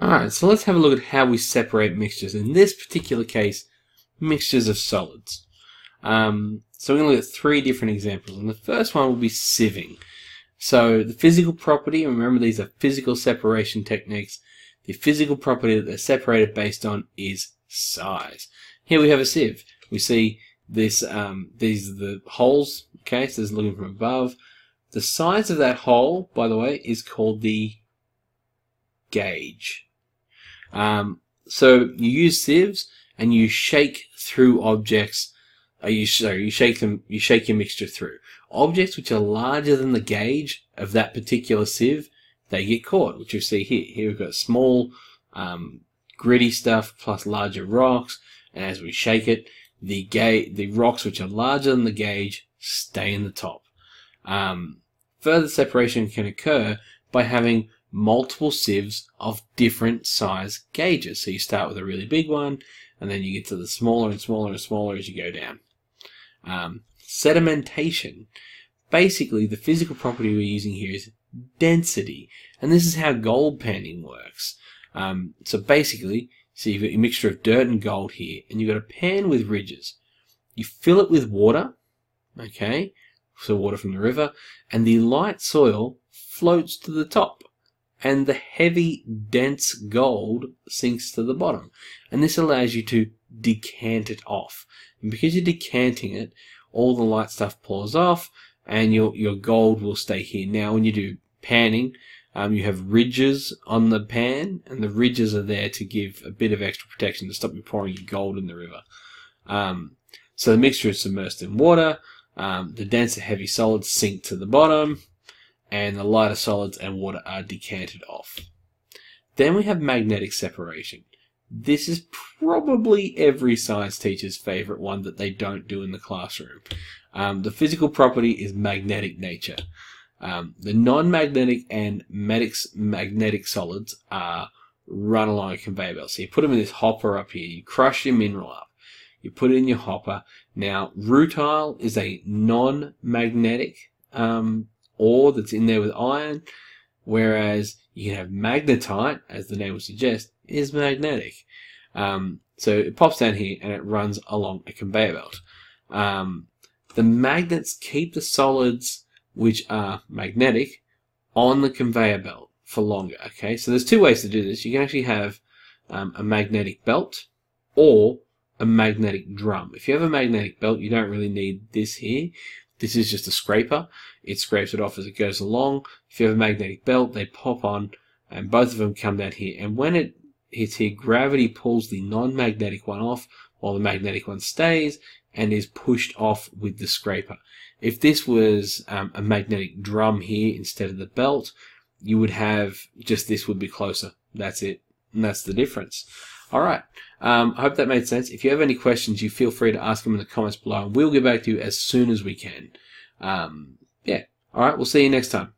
Alright, so let's have a look at how we separate mixtures. In this particular case, mixtures of solids. So we're going to look at three different examples. And the first one will be sieving. So the physical property, remember these are physical separation techniques, the physical property that they're separated based on is size. Here we have a sieve. We see this, these are the holes, okay, so this is looking from above. The size of that hole, by the way, is called the gauge. So you use sieves and you shake through objects. You shake your mixture through. Objects which are larger than the gauge of that particular sieve, they get caught, which you see here. Here we've got small gritty stuff plus larger rocks, and as we shake it, the rocks which are larger than the gauge stay in the top. Further separation can occur by having multiple sieves of different size gauges. So you start with a really big one, and then you get to the smaller and smaller and smaller as you go down. Sedimentation. Basically, the physical property we're using here is density, and this is how gold panning works. So basically, so you've got your mixture of dirt and gold here, and you've got a pan with ridges. You fill it with water, okay, so water from the river, and the light soil floats to the top, and the heavy, dense gold sinks to the bottom. And this allows you to decant it off. And because you're decanting it, all the light stuff pours off, and your gold will stay here. Now, when you do panning, you have ridges on the pan, and the ridges are there to give a bit of extra protection to stop you pouring your gold in the river. So the mixture is submersed in water, the denser heavy solids sink to the bottom, and the lighter solids and water are decanted off. Then we have magnetic separation. This is probably every science teacher's favorite one that they don't do in the classroom. The physical property is magnetic nature. The non-magnetic and magnetic solids are run along a conveyor belt. So you put them in this hopper up here. You crush your mineral up. You put it in your hopper. Now, rutile is a non-magnetic ore that's in there with iron, whereas you can have magnetite, as the name would suggest, is magnetic. So it pops down here and it runs along a conveyor belt. The magnets keep the solids which are magnetic on the conveyor belt for longer. Okay, so there's two ways to do this. You can actually have a magnetic belt or a magnetic drum. If you have a magnetic belt, you don't really need this here. This is just a scraper. It scrapes it off as it goes along. If you have a magnetic belt, they pop on, and both of them come down here. And when it hits here, gravity pulls the non-magnetic one off while the magnetic one stays and is pushed off with the scraper. If this was a magnetic drum here instead of the belt, you would have just this would be closer. That's it. And that's the difference. All right. I hope that made sense. If you have any questions, you feel free to ask them in the comments below, and we'll get back to you as soon as we can. All right. We'll see you next time.